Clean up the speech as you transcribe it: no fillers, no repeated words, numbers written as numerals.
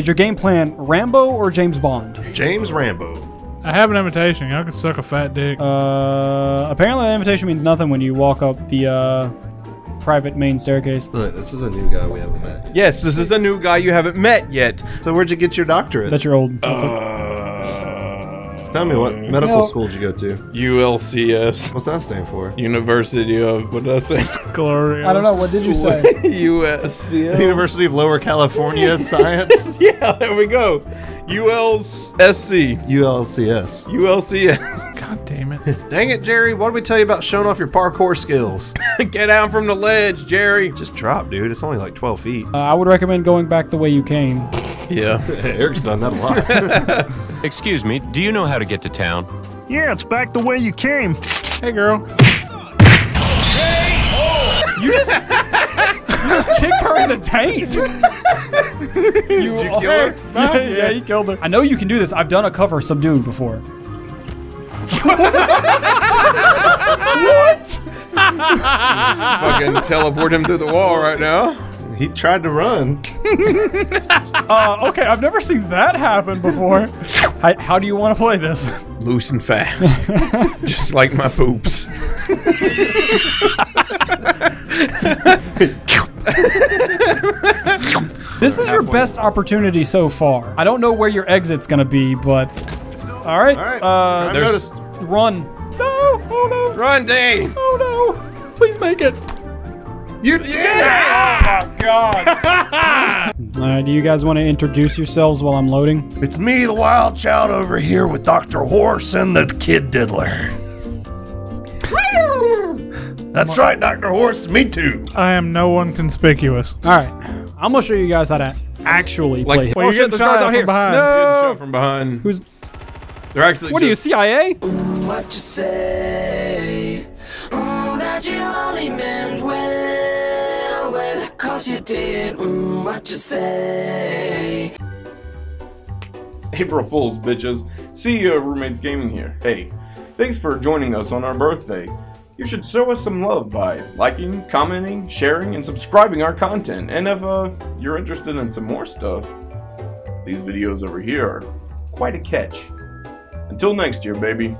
Did your game plan Rambo or James Bond? James Rambo. I have an invitation. Y'all can suck a fat dick. Apparently that invitation means nothing when you walk up the private main staircase. Look, this is a new guy we haven't met. Yes, this is a new guy you haven't met yet. So where'd you get your doctorate? That's your old. Tell me, what medical school did you go to? ULCS. What's that stand for? University of, what did I say? Glorious. I don't know, what did you say? USCL. University of Lower California Science? Yeah, there we go. ULSC. ULCS. ULCS. God damn it. Dang it, Jerry. What did we tell you about showing off your parkour skills? Get down from the ledge, Jerry. Just drop, dude. It's only like 12 feet. I would recommend going back the way you came. Yeah. Eric's done that a lot. Excuse me, do you know how to get to town? Yeah, it's back the way you came. Hey, girl. You just kicked her in the taint. Did you kill her? Yeah, you killed her. I know you can do this. I've done a cover Subdued before. What? Just fucking teleport him through the wall right now. He tried to run. Okay, I've never seen that happen before. How do you want to play this? Loose and fast. Just like my poops. This is your best opportunity so far. I don't know where your exit's going to be, but... Alright, run. No! Oh no! Run, Dave! Oh no! Please make it! You did it! Oh, God. All right, do you guys want to introduce yourselves while I'm loading? It's me, the wild child over here with Dr. Horse and the Kid Diddler. That's right, Dr. Horse, me too. I am no one conspicuous. All right, I'm going to show you guys how to actually play. Well, oh, shit, there's guys out here. No. Shot from behind. Who's... They're actually... What are you, CIA? What you say? Oh, that you only meant well. Cause you did what you say. April Fools, bitches. CEO of Roommates Gaming here. Hey, thanks for joining us on our birthday. You should show us some love by liking, commenting, sharing, and subscribing our content. And if you're interested in some more stuff, these videos over here are quite a catch. Until next year, baby.